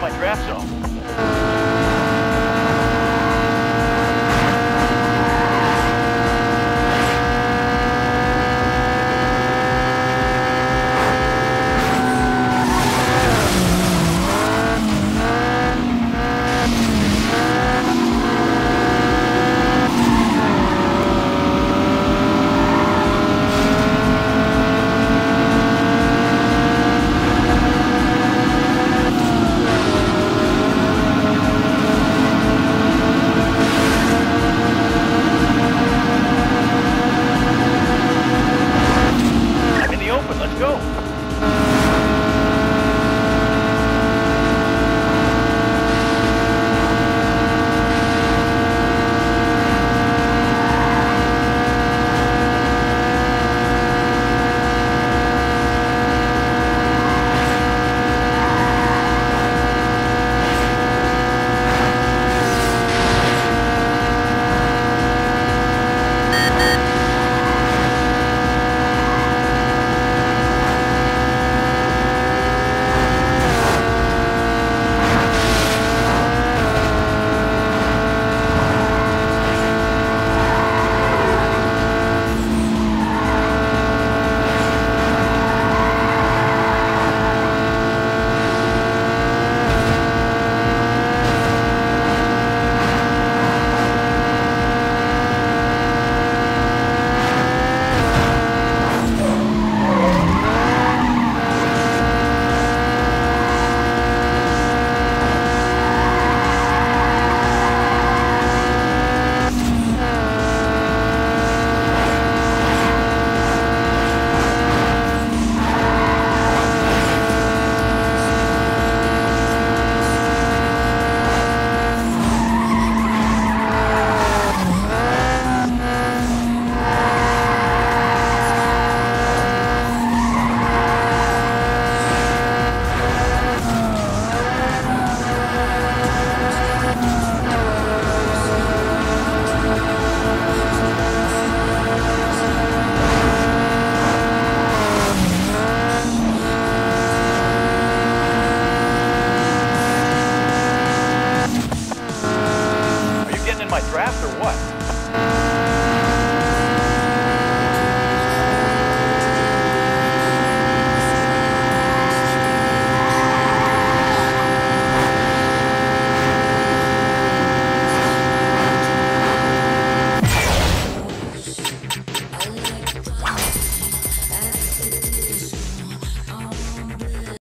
my draft zone.